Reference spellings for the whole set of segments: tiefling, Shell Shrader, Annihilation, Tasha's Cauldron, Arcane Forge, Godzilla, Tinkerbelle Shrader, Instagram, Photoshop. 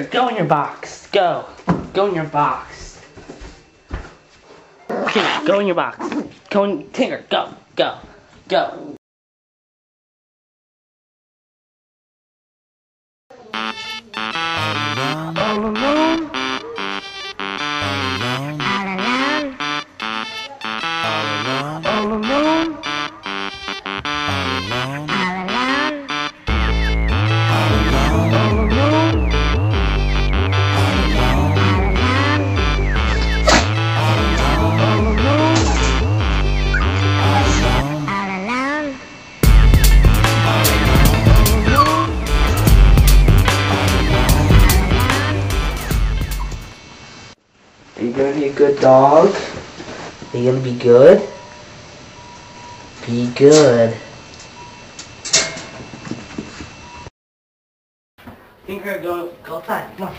Shrader, go in your box. Go. Go in your box. Tinker, go in your box. Go in, Tinker, go. Go. Go. All alone. Are you gonna be a good dog? Are you gonna be good? Be good. Tinker, go outside. Come on.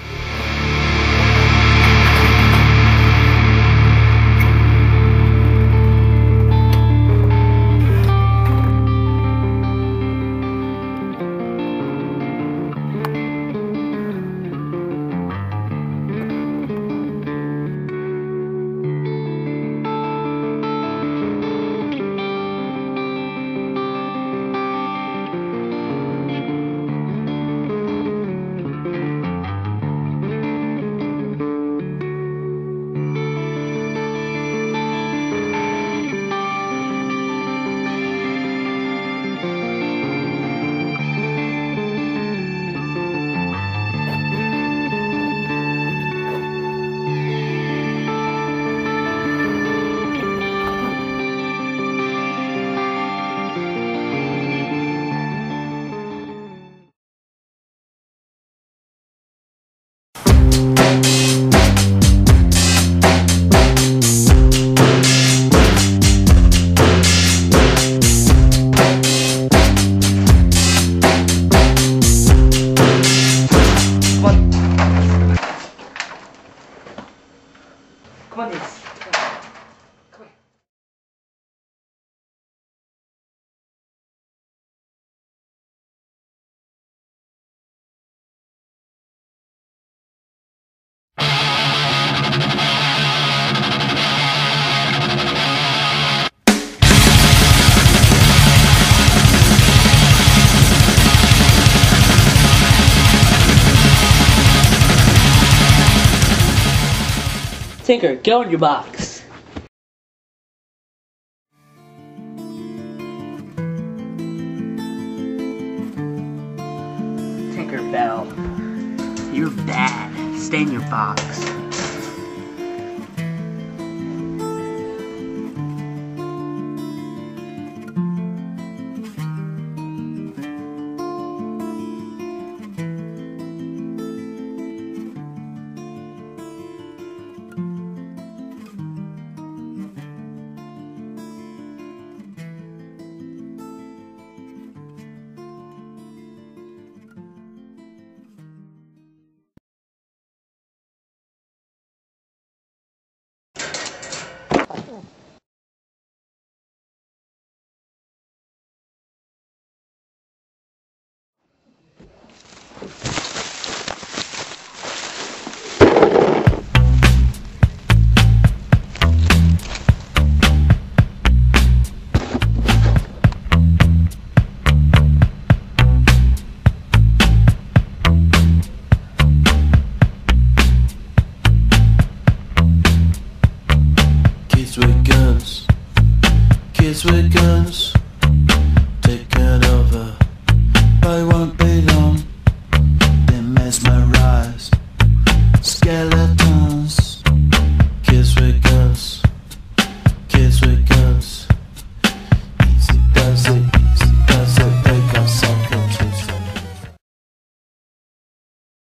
Come on, Nix. Come here. Tinker, go in your box. Tinkerbelle, you're bad. Stay in your box. Kids with guns.